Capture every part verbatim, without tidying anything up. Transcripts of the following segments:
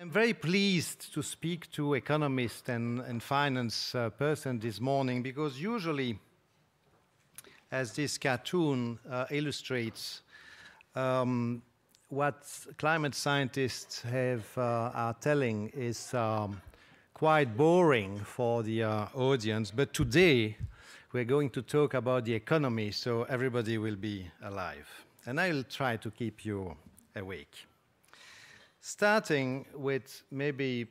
I'm very pleased to speak to economist and, and finance uh, person this morning, because usually, as this cartoon uh, illustrates, um, what climate scientists have, uh, are telling is um, quite boring for the uh, audience. But today, we're going to talk about the economy, so everybody will be alive. And I'll try to keep you awake. Starting with maybe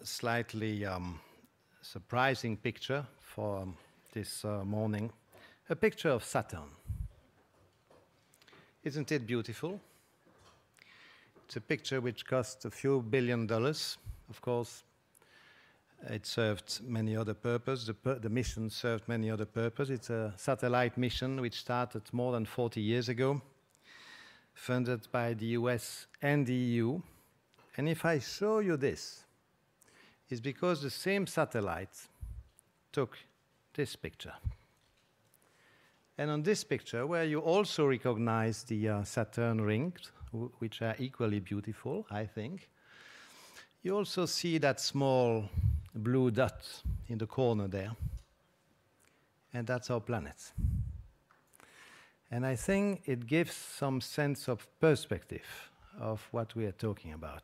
a slightly um, surprising picture for um, this uh, morning, a picture of Saturn. Isn't it beautiful? It's a picture which cost a few billion dollars. Of course, it served many other purposes. The, pur the mission served many other purposes. It's a satellite mission which started more than forty years ago, funded by the U S and the E U. And if I show you this, it's because the same satellite took this picture. And on this picture, where you also recognize the uh, Saturn rings, which are equally beautiful, I think, you also see that small blue dot in the corner there. And that's our planet. And I think it gives some sense of perspective of what we are talking about.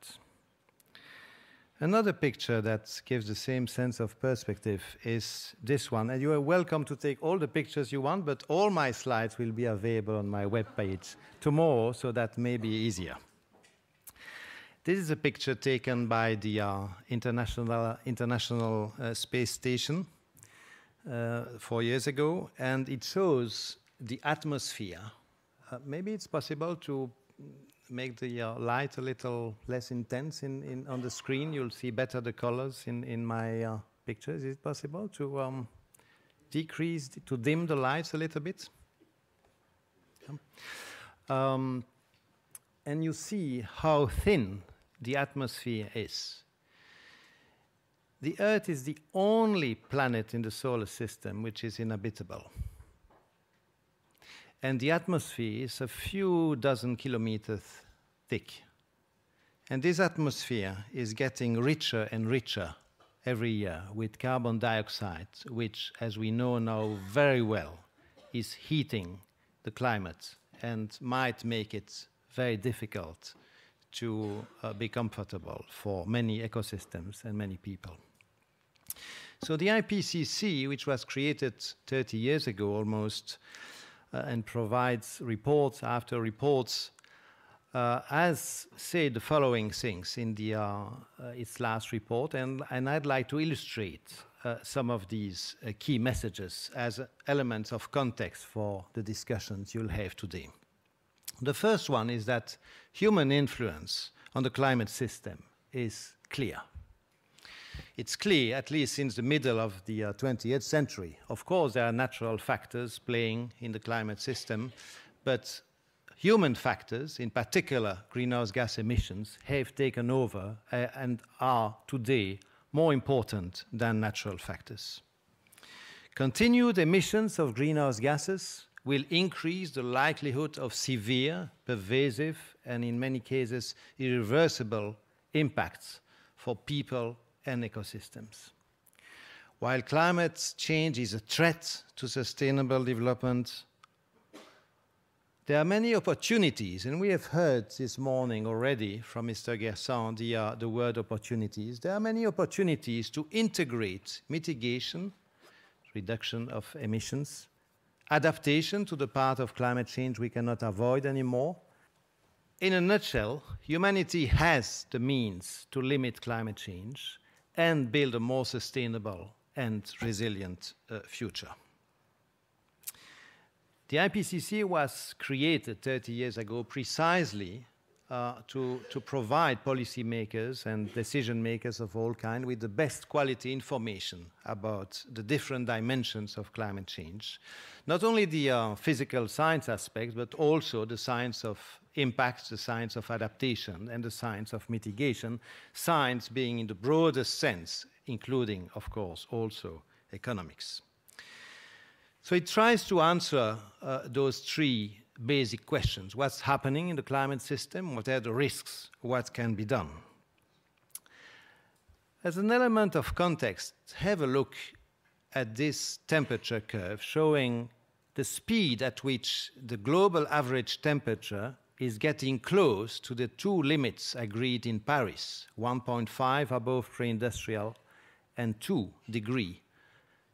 Another picture that gives the same sense of perspective is this one. And you are welcome to take all the pictures you want, but all my slides will be available on my webpage tomorrow, so that may be easier. This is a picture taken by the uh, International, International uh, Space Station uh, four years ago, and it shows the atmosphere. Uh, maybe it's possible to make the uh, light a little less intense in, in, on the screen. You'll see better the colors in, in my uh, pictures. Is it possible to um, decrease, to dim the lights a little bit? Yeah. Um, and you see how thin the atmosphere is. The Earth is the only planet in the solar system which is inhabitable. And the atmosphere is a few dozen kilometers thick. And this atmosphere is getting richer and richer every year with carbon dioxide, which, as we know now very well, is heating the climate and might make it very difficult to uh, be comfortable for many ecosystems and many people. So the I P C C, which was created thirty years ago almost, Uh, and provides reports after reports, uh, has said the following things in the, uh, uh, its last report, and, and I'd like to illustrate uh, some of these uh, key messages as uh, elements of context for the discussions you'll have today. The first one is that human influence on the climate system is clear. It's clear, at least since the middle of the uh, twentieth century. Of course, there are natural factors playing in the climate system, but human factors, in particular greenhouse gas emissions, have taken over uh, and are today more important than natural factors. Continued emissions of greenhouse gases will increase the likelihood of severe, pervasive, and in many cases, irreversible impacts for people and ecosystems. While climate change is a threat to sustainable development, there are many opportunities, and we have heard this morning already from Mister Gerson the, uh, the word opportunities. There are many opportunities to integrate mitigation, reduction of emissions, adaptation to the part of climate change we cannot avoid anymore. In a nutshell, humanity has the means to limit climate change and build a more sustainable and resilient uh, future. The I P C C was created thirty years ago precisely uh, to, to provide policymakers and decision makers of all kinds with the best quality information about the different dimensions of climate change. Not only the uh, physical science aspect, but also the science of impacts, the science of adaptation, and the science of mitigation, science being in the broadest sense, including, of course, also economics. So it tries to answer uh, those three basic questions. What's happening in the climate system? What are the risks? What can be done? As an element of context, have a look at this temperature curve showing the speed at which the global average temperature is getting close to the two limits agreed in Paris, one point five above pre-industrial and two degrees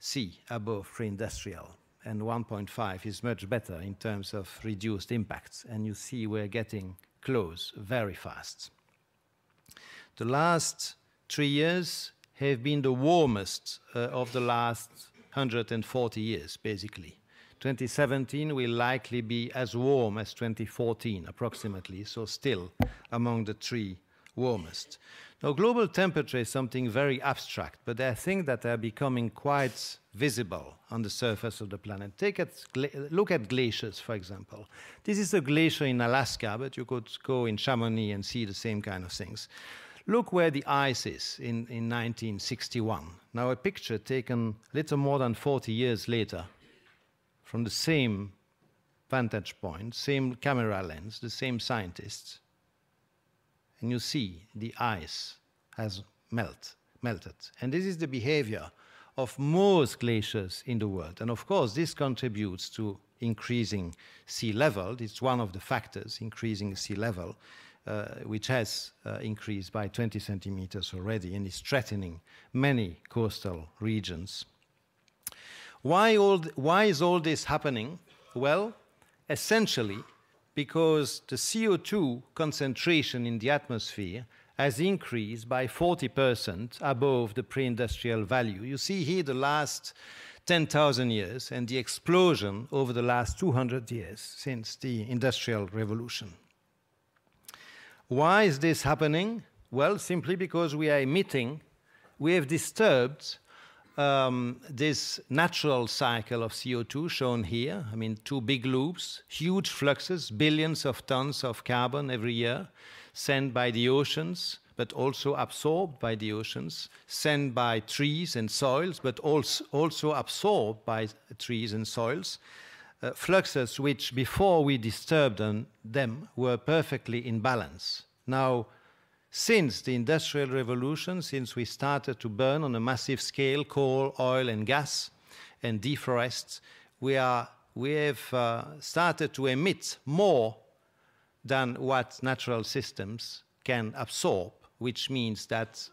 C above pre-industrial. And one point five is much better in terms of reduced impacts. And you see we're getting close very fast. The last three years have been the warmest uh, of the last one hundred forty years, basically. twenty seventeen will likely be as warm as twenty fourteen, approximately, so still among the three warmest. Now, global temperature is something very abstract, but there are things that are becoming quite visible on the surface of the planet. Take a look at glaciers, for example. This is a glacier in Alaska, but you could go in Chamonix and see the same kind of things. Look where the ice is in, in nineteen sixty-one. Now a picture taken little more than forty years later from the same vantage point, same camera lens, the same scientists. And you see the ice has melt, melted. And this is the behavior of most glaciers in the world. And of course, this contributes to increasing sea level. It's one of the factors, increasing sea level. Uh, which has uh, increased by twenty centimeters already and is threatening many coastal regions. Why, all th why is all this happening? Well, essentially because the C O two concentration in the atmosphere has increased by forty percent above the pre-industrial value. You see here the last ten thousand years and the explosion over the last two hundred years since the Industrial Revolution. Why is this happening? Well, simply because we are emitting, we have disturbed um, this natural cycle of C O two shown here. I mean, two big loops, huge fluxes, billions of tons of carbon every year, sent by the oceans, but also absorbed by the oceans, sent by trees and soils, but also, also absorbed by trees and soils. Uh, fluxes which, before we disturbed them, them, were perfectly in balance. Now, since the Industrial Revolution, since we started to burn on a massive scale coal, oil and gas and deforest, we, are, we have uh, started to emit more than what natural systems can absorb, which means that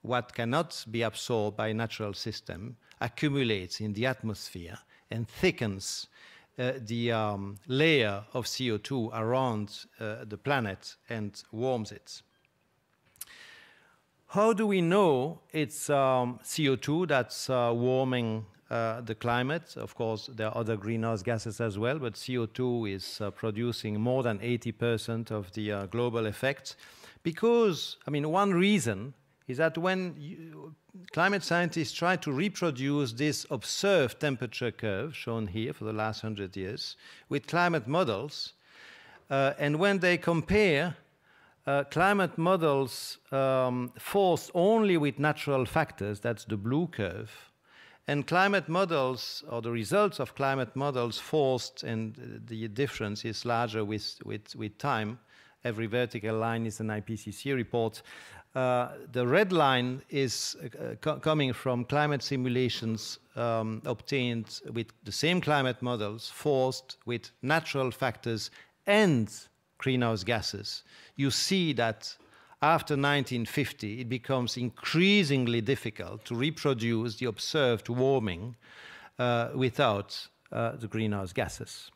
what cannot be absorbed by a natural system accumulates in the atmosphere and thickens Uh, the um, layer of C O two around uh, the planet and warms it. How do we know it's um, C O two that's uh, warming uh, the climate? Of course, there are other greenhouse gases as well, but C O two is uh, producing more than eighty percent of the uh, global effect. Because, I mean, one reason is that when you, climate scientists try to reproduce this observed temperature curve, shown here for the last one hundred years, with climate models, uh, and when they compare uh, climate models um, forced only with natural factors, that's the blue curve, and climate models, or the results of climate models forced, and the difference is larger with, with, with time. Every vertical line is an I P C C report. Uh, the red line is uh, co coming from climate simulations um, obtained with the same climate models, forced with natural factors and greenhouse gases. You see that after nineteen fifty, it becomes increasingly difficult to reproduce the observed warming uh, without uh, the greenhouse gases.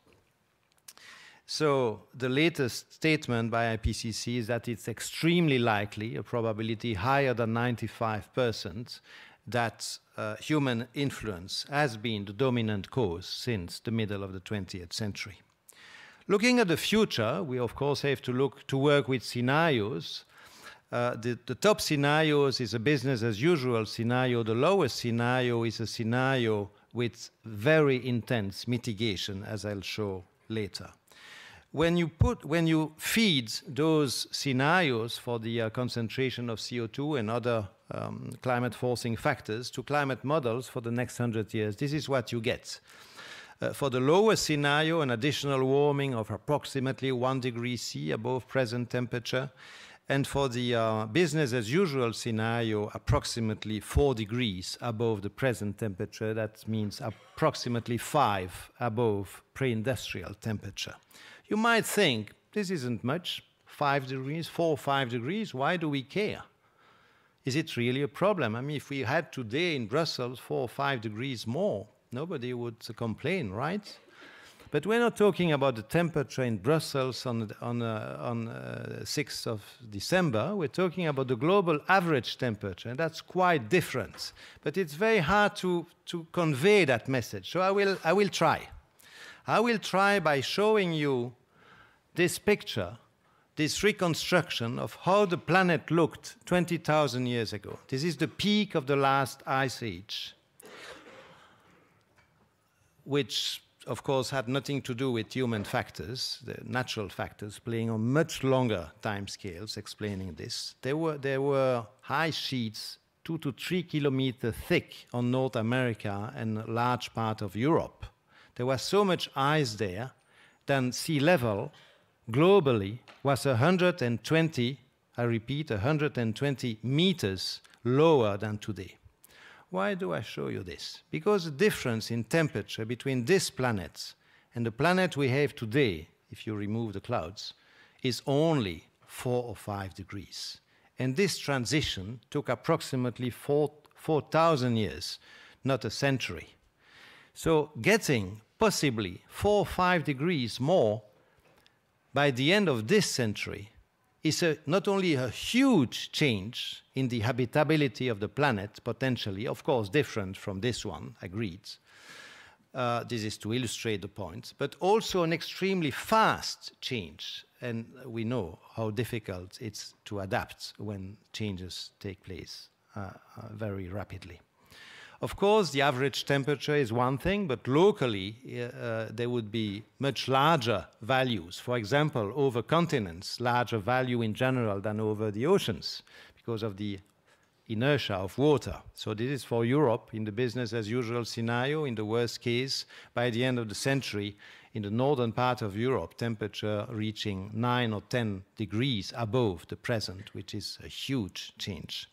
So the latest statement by I P C C is that it's extremely likely, a probability higher than ninety-five percent, that uh, human influence has been the dominant cause since the middle of the twentieth century. Looking at the future, we of course have to look to work with scenarios. Uh, the, the top scenarios is a business as usual scenario. The lowest scenario is a scenario with very intense mitigation, as I'll show later. When you, put, when you feed those scenarios for the uh, concentration of C O two and other um, climate-forcing factors to climate models for the next one hundred years, this is what you get. Uh, for the lowest scenario, an additional warming of approximately one degree C above present temperature, and for the uh, business as usual scenario, approximately four degrees above the present temperature. That means approximately five above pre-industrial temperature. You might think, this isn't much, five degrees, four or five degrees, why do we care? Is it really a problem? I mean, if we had today in Brussels four or five degrees more, nobody would complain, right? But we're not talking about the temperature in Brussels on, on, uh, on uh, sixth of December. We're talking about the global average temperature, and that's quite different. But it's very hard to, to convey that message. So I will, I will try. I will try by showing you this picture, this reconstruction of how the planet looked twenty thousand years ago. This is the peak of the last ice age, which, of course, had nothing to do with human factors, the natural factors playing on much longer time scales explaining this. There were, there were ice sheets two to three kilometers thick on North America and a large part of Europe. There was so much ice there that sea level globally was one hundred twenty, I repeat, one hundred twenty meters lower than today. Why do I show you this? Because the difference in temperature between this planet and the planet we have today, if you remove the clouds, is only four or five degrees. And this transition took approximately four thousand years, not a century. So getting possibly four or five degrees more by the end of this century is a, not only a huge change in the habitability of the planet, potentially, of course, different from this one, agreed. Uh, this is to illustrate the point, but also an extremely fast change. And we know how difficult it's to adapt when changes take place uh, uh, very rapidly. Of course, the average temperature is one thing, but locally uh, there would be much larger values. For example, over continents, larger value in general than over the oceans because of the inertia of water. So this is for Europe in the business as usual scenario. In the worst case, by the end of the century, in the northern part of Europe, temperature reaching nine or ten degrees above the present, which is a huge change.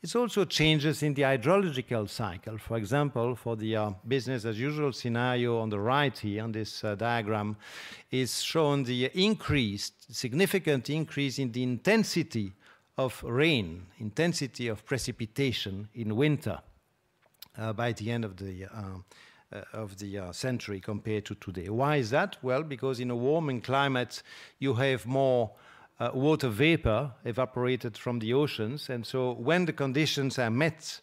It's also changes in the hydrological cycle. For example, for the uh, business as usual scenario on the right here on this uh, diagram is shown the increased, significant increase in the intensity of rain, intensity of precipitation in winter uh, by the end of the, uh, uh, of the uh, century compared to today. Why is that? Well, because in a warming climate, you have more Uh, water vapor evaporated from the oceans, and so when the conditions are met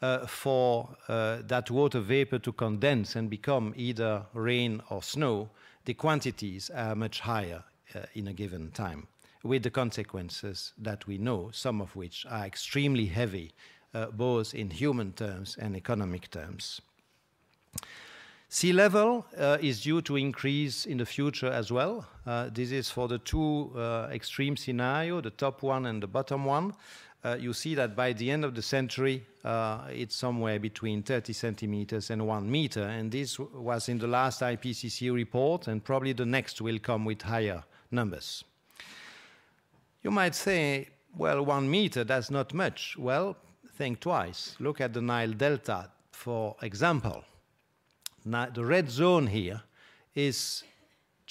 uh, for uh, that water vapor to condense and become either rain or snow, the quantities are much higher uh, in a given time, with the consequences that we know, some of which are extremely heavy, uh, both in human terms and economic terms. Sea level uh, is due to increase in the future as well. Uh, this is for the two uh, extreme scenario, the top one and the bottom one. Uh, you see that by the end of the century, uh, it's somewhere between thirty centimeters and one meter. And this was in the last I P C C report, and probably the next will come with higher numbers. You might say, well, one meter, that's not much. Well, think twice. Look at the Nile Delta, for example. Now, the red zone here is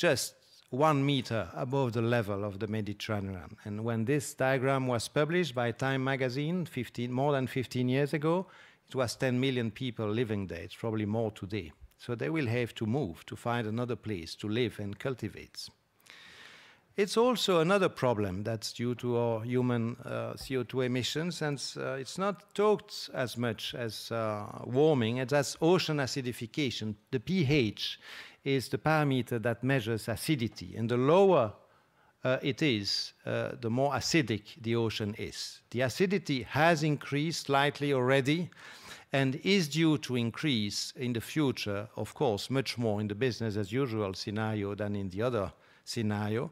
just one meter above the level of the Mediterranean. And when this diagram was published by Time magazine fifteen, more than fifteen years ago, it was ten million people living there. It's probably more today. So they will have to move to find another place to live and cultivate. It's also another problem that's due to our human uh, C O two emissions, and uh, it's not talked as much as uh, warming, it's as ocean acidification. The pH is the parameter that measures acidity, and the lower uh, it is, uh, the more acidic the ocean is. The acidity has increased slightly already, and is due to increase in the future, of course, much more in the business as usual scenario than in the other scenario.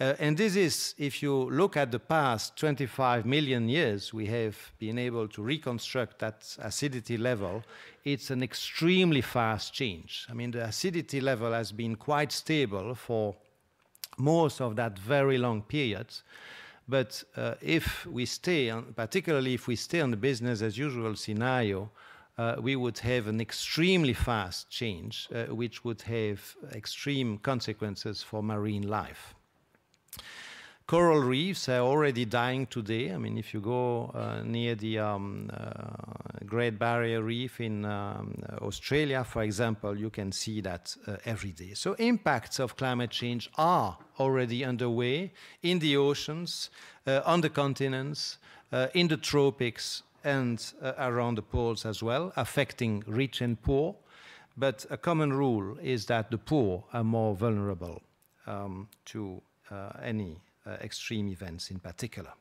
Uh, and this is, if you look at the past twenty-five million years, we have been able to reconstruct that acidity level. It's an extremely fast change. I mean, the acidity level has been quite stable for most of that very long period, But uh, if we stay, on, particularly if we stay on the business as usual scenario, uh, we would have an extremely fast change, uh, which would have extreme consequences for marine life. Coral reefs are already dying today. I mean, if you go uh, near the um, uh, Great Barrier Reef in um, Australia, for example, you can see that uh, every day. So impacts of climate change are already underway in the oceans, uh, on the continents, uh, in the tropics, and uh, around the poles as well, affecting rich and poor. But a common rule is that the poor are more vulnerable um, to uh, any Uh, extreme events in particular.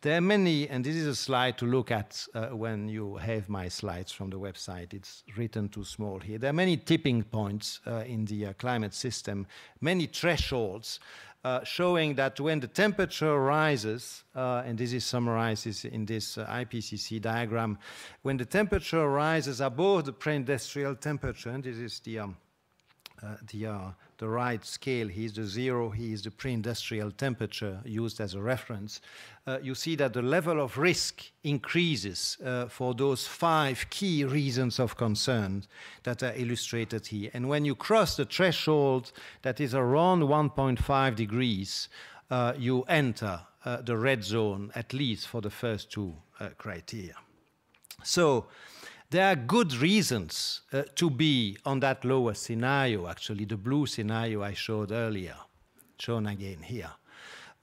There are many, and this is a slide to look at uh, when you have my slides from the website. It's written too small here. There are many tipping points uh, in the uh, climate system, many thresholds uh, showing that when the temperature rises, uh, and this is summarized in this uh, I P C C diagram, when the temperature rises above the pre-industrial temperature, and this is the um, Uh, the, uh, the right scale, here is the zero, here is the pre-industrial temperature used as a reference, uh, you see that the level of risk increases uh, for those five key reasons of concern that are illustrated here. And when you cross the threshold that is around one point five degrees, uh, you enter uh, the red zone, at least for the first two uh, criteria. So, there are good reasons uh, to be on that lower scenario, actually, the blue scenario I showed earlier, shown again here.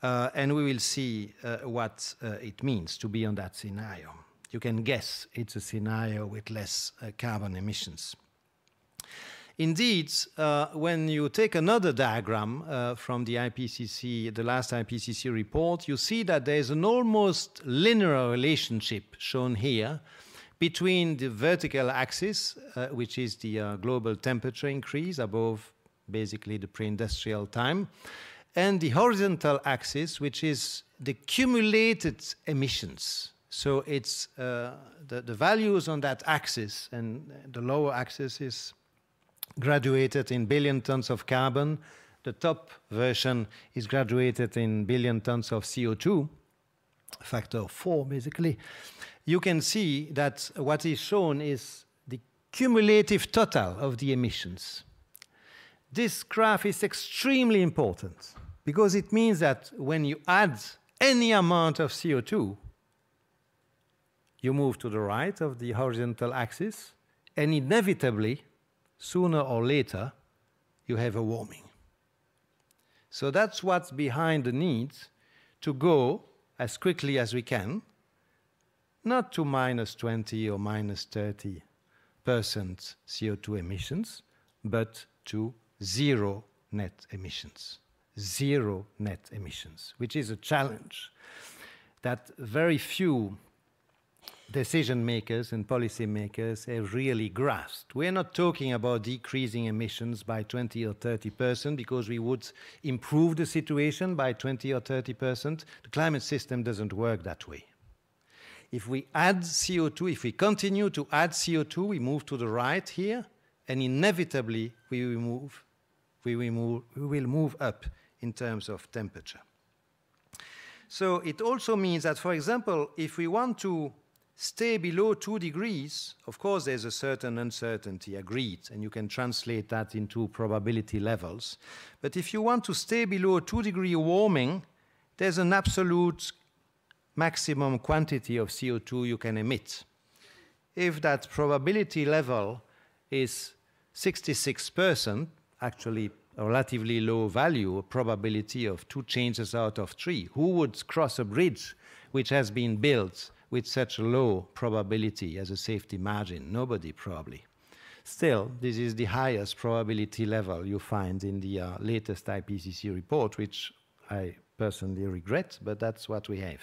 Uh, and we will see uh, what uh, it means to be on that scenario. You can guess it's a scenario with less uh, carbon emissions. Indeed, uh, when you take another diagram uh, from the I P C C, the last I P C C report, you see that there is an almost linear relationship shown here between the vertical axis, uh, which is the uh, global temperature increase above basically the pre-industrial time, and the horizontal axis, which is the cumulated emissions. So it's uh, the, the values on that axis, and the lower axis is graduated in billion tons of carbon. The top version is graduated in billion tons of C O two, factor of four basically. You can see that what is shown is the cumulative total of the emissions. This graph is extremely important because it means that when you add any amount of C O two, you move to the right of the horizontal axis, and inevitably, sooner or later, you have a warming. So that's what's behind the need to go as quickly as we can, not to minus twenty or minus thirty percent C O two emissions, but to zero net emissions. Zero net emissions, which is a challenge that very few decision makers and policy makers have really grasped. We're not talking about decreasing emissions by twenty or thirty percent because we would improve the situation by twenty or thirty percent. The climate system doesn't work that way. If we add C O two, if we continue to add C O two, we move to the right here, and inevitably we will move, we will move, we will move up in terms of temperature. So it also means that, for example, if we want to stay below two degrees, of course there's a certain uncertainty, agreed, and you can translate that into probability levels. But if you want to stay below two degree warming, there's an absolute maximum quantity of C O two you can emit. If that probability level is sixty-six percent, actually a relatively low value, a probability of two chances out of three, who would cross a bridge which has been built with such a low probability as a safety margin? Nobody, probably. Still, this is the highest probability level you find in the uh, latest I P C C report, which I personally regret, but that's what we have.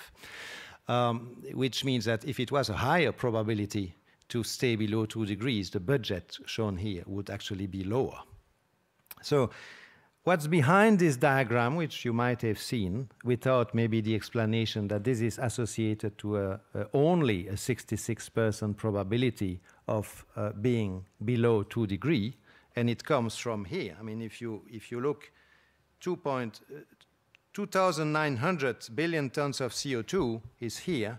Um, which means that if it was a higher probability to stay below two degrees, the budget shown here would actually be lower. So what's behind this diagram, which you might have seen, without maybe the explanation that this is associated to a, a only a sixty-six percent probability of uh, being below two degrees, and it comes from here. I mean, if you, if you look, two point... Uh, two thousand nine hundred billion tons of C O two is here,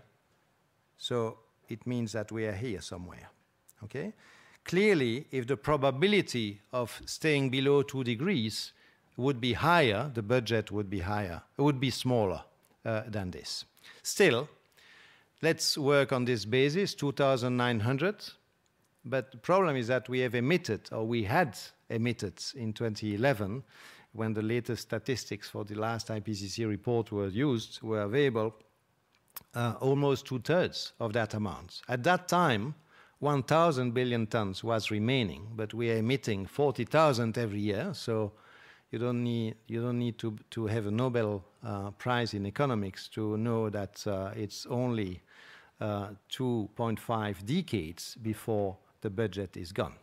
so it means that we are here somewhere, okay? Clearly, if the probability of staying below two degrees would be higher, the budget would be higher, it would be smaller uh, than this. Still, let's work on this basis, two thousand nine hundred, but the problem is that we have emitted, or we had emitted in twenty eleven, when the latest statistics for the last I P C C report were used, were available, uh, almost two-thirds of that amount. At that time, one thousand billion tons was remaining, but we are emitting forty thousand every year, so you don't need, you don't need to, to have a Nobel uh, Prize in economics to know that uh, it's only uh, two point five decades before the budget is gone.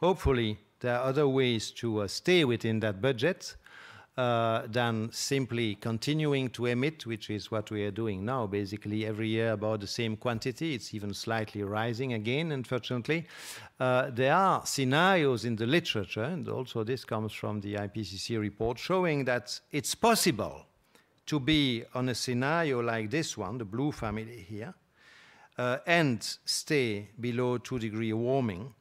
Hopefully, there are other ways to uh, stay within that budget uh, than simply continuing to emit, which is what we are doing now, basically every year about the same quantity. It's even slightly rising again, unfortunately. Uh, there are scenarios in the literature, and also this comes from the I P C C report, showing that it's possible to be on a scenario like this one, the blue family here, uh, and stay below two degree warming.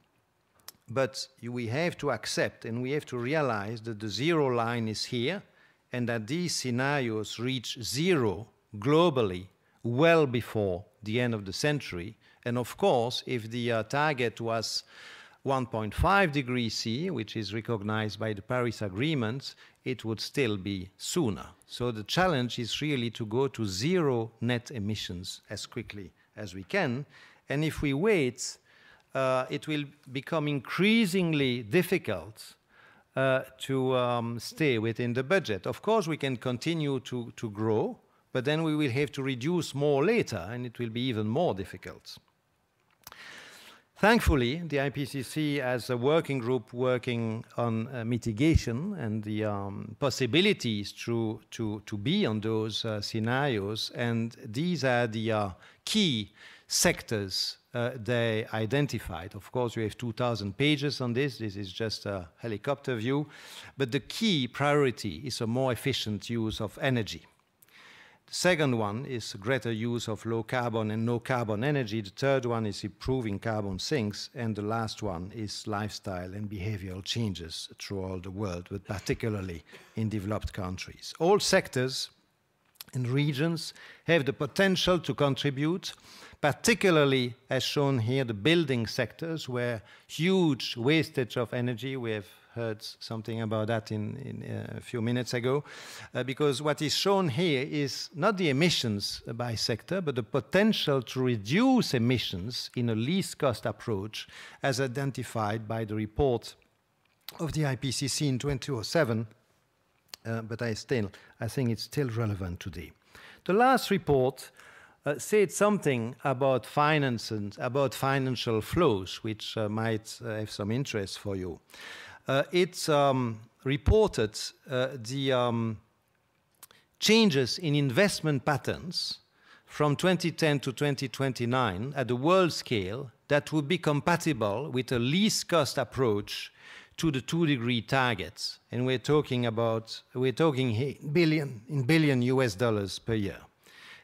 But we have to accept and we have to realize that the zero line is here and that these scenarios reach zero globally well before the end of the century. And of course, if the uh, target was one point five degrees C, which is recognized by the Paris Agreement, it would still be sooner. So the challenge is really to go to zero net emissions as quickly as we can. And if we wait, Uh, it will become increasingly difficult uh, to um, stay within the budget. Of course, we can continue to, to grow, but then we will have to reduce more later, and it will be even more difficult. Thankfully, the I P C C has a working group working on uh, mitigation and the um, possibilities to, to, to be on those uh, scenarios, and these are the uh, key sectors Uh, they identified. Of course, we have two thousand pages on this. This is just a helicopter view. But the key priority is a more efficient use of energy. The second one is greater use of low carbon and no carbon energy. The third one is improving carbon sinks. And the last one is lifestyle and behavioral changes throughout the world, but particularly in developed countries. All sectors and regions have the potential to contribute, particularly as shown here, the building sectors where huge wastage of energy, we have heard something about that in, in a few minutes ago, uh, because what is shown here is not the emissions by sector, but the potential to reduce emissions in a least cost approach as identified by the report of the I P C C in two thousand seven. Uh, but I still, I think it's still relevant today. The last report uh, said something about finance and about financial flows, which uh, might uh, have some interest for you. Uh, it um, reported uh, the um, changes in investment patterns from twenty ten to twenty twenty-nine at the world scale that would be compatible with a least cost approach to the two-degree targets, and we're talking about we're talking billion in billion U S dollars per year.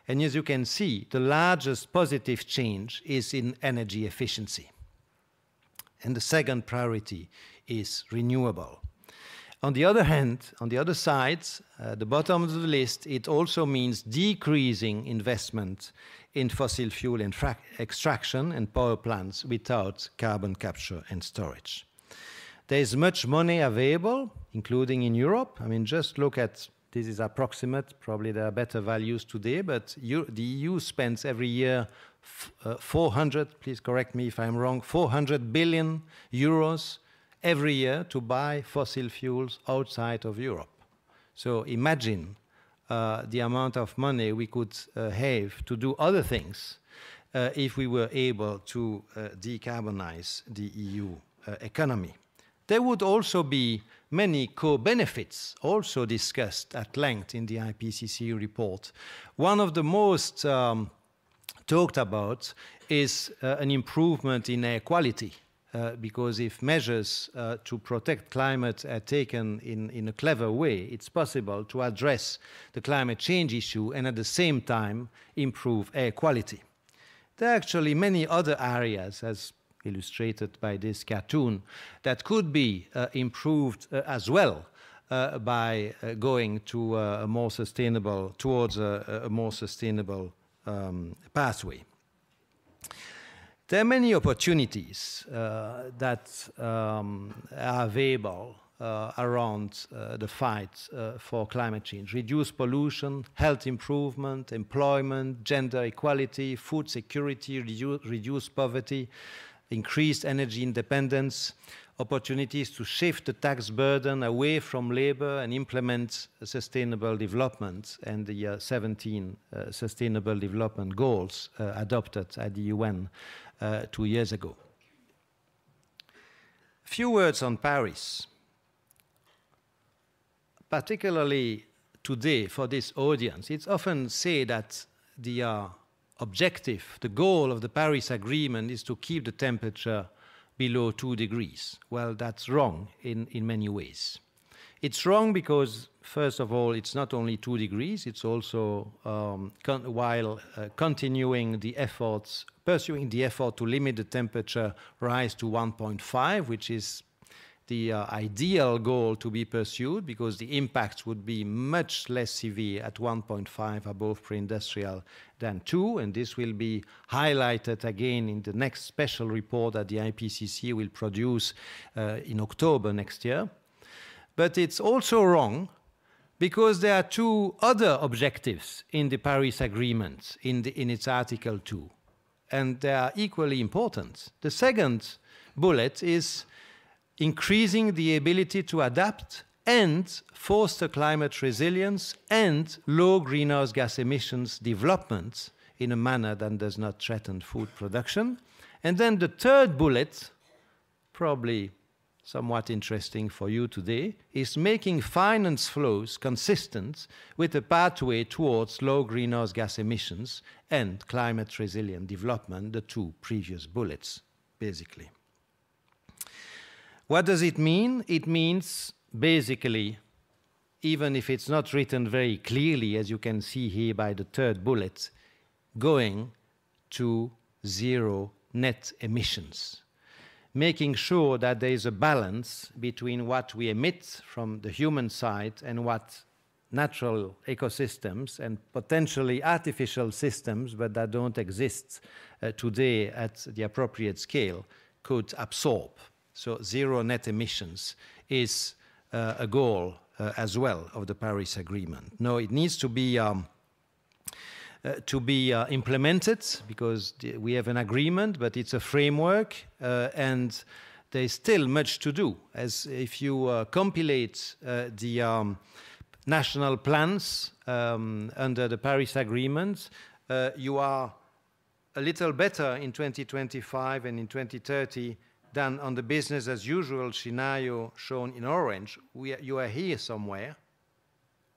And as you can see, the largest positive change is in energy efficiency. And the second priority is renewable. On the other hand, on the other side, uh, the bottom of the list, it also means decreasing investment in fossil fuel extraction and power plants without carbon capture and storage. There is much money available, including in Europe. I mean, just look at, this is approximate, probably there are better values today, but you, the E U spends every year uh, four hundred, please correct me if I'm wrong, four hundred billion euros every year to buy fossil fuels outside of Europe. So imagine uh, the amount of money we could uh, have to do other things uh, if we were able to uh, decarbonize the E U uh, economy. There would also be many co-benefits also discussed at length in the I P C C report. One of the most um, talked about is uh, an improvement in air quality. uh, because if measures uh, to protect climate are taken in, in a clever way, it's possible to address the climate change issue and at the same time improve air quality. There are actually many other areas, as illustrated by this cartoon, that could be uh, improved uh, as well uh, by uh, going to uh, a more sustainable, towards a, a more sustainable um, pathway. There are many opportunities uh, that um, are available uh, around uh, the fight uh, for climate change. Reduce pollution, health improvement, employment, gender equality, food security, redu reduce poverty, increased energy independence, opportunities to shift the tax burden away from labor and implement sustainable development and the uh, seventeen uh, Sustainable Development Goals uh, adopted at the U N uh, two years ago. A few words on Paris. Particularly today, for this audience, it's often said that the uh, objective, the goal of the Paris Agreement is to keep the temperature below two degrees. Well, that's wrong in, in many ways. It's wrong because, first of all, it's not only two degrees, it's also um, con while uh, continuing the efforts, pursuing the effort to limit the temperature rise to one point five, which is the uh, ideal goal to be pursued, because the impacts would be much less severe at one point five above pre-industrial than two, and this will be highlighted again in the next special report that the I P C C will produce uh, in October next year. But it's also wrong because there are two other objectives in the Paris Agreement, in, the, in its Article two, and they are equally important. The second bullet is increasing the ability to adapt and foster climate resilience and low greenhouse gas emissions development in a manner that does not threaten food production. And then the third bullet, probably somewhat interesting for you today, is making finance flows consistent with a pathway towards low greenhouse gas emissions and climate resilient development, the two previous bullets, basically. What does it mean? It means, basically, even if it's not written very clearly, as you can see here by the third bullet, going to zero net emissions, making sure that there is a balance between what we emit from the human side and what natural ecosystems and potentially artificial systems, but that don't exist uh, today at the appropriate scale, could absorb. So zero net emissions is uh, a goal uh, as well of the Paris Agreement. No, it needs to be, um, uh, to be uh, implemented, because we have an agreement, but it's a framework, uh, and there is still much to do. As if you uh, compilate uh, the um, national plans um, under the Paris Agreement, uh, you are a little better in twenty twenty-five and in twenty thirty than on the business as usual scenario shown in orange. We are, you are here somewhere,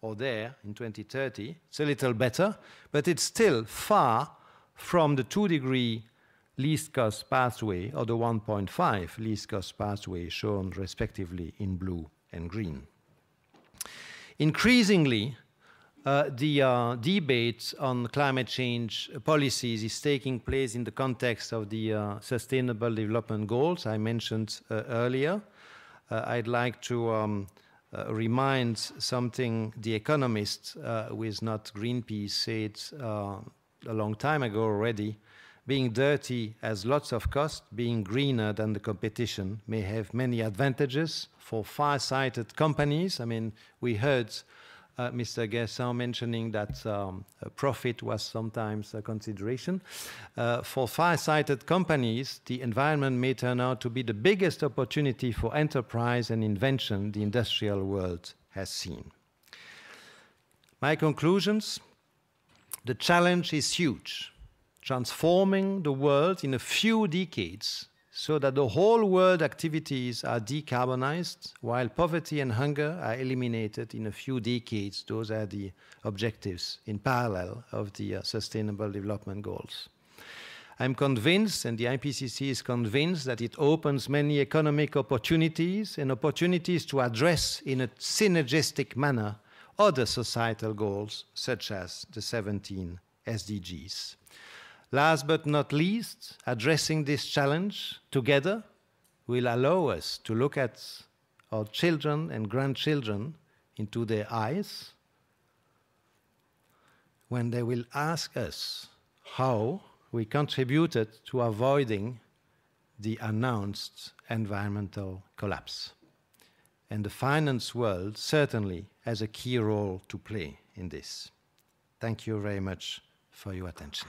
or there in twenty thirty. It's a little better, but it's still far from the two degree least cost pathway or the one point five least cost pathway shown respectively in blue and green. Increasingly, Uh, the uh, debate on climate change policies is taking place in the context of the uh, Sustainable Development Goals I mentioned uh, earlier. Uh, I'd like to um, uh, remind something The Economist, uh, who is not Greenpeace, said uh, a long time ago already: being dirty has lots of cost, being greener than the competition may have many advantages for far-sighted companies. I mean, we heard Uh, Mister Gesson mentioning that um, profit was sometimes a consideration. Uh, for far-sighted companies, the environment may turn out to be the biggest opportunity for enterprise and invention the industrial world has seen. My conclusions: the challenge is huge. Transforming the world in a few decades so that the whole world activities are decarbonized while poverty and hunger are eliminated in a few decades. Those are the objectives in parallel of the uh, Sustainable Development Goals. I'm convinced, and the I P C C is convinced, that it opens many economic opportunities and opportunities to address in a synergistic manner other societal goals, such as the seventeen S D Gs. Last but not least, addressing this challenge together will allow us to look at our children and grandchildren into their eyes when they will ask us how we contributed to avoiding the announced environmental collapse. And the finance world certainly has a key role to play in this. Thank you very much for your attention.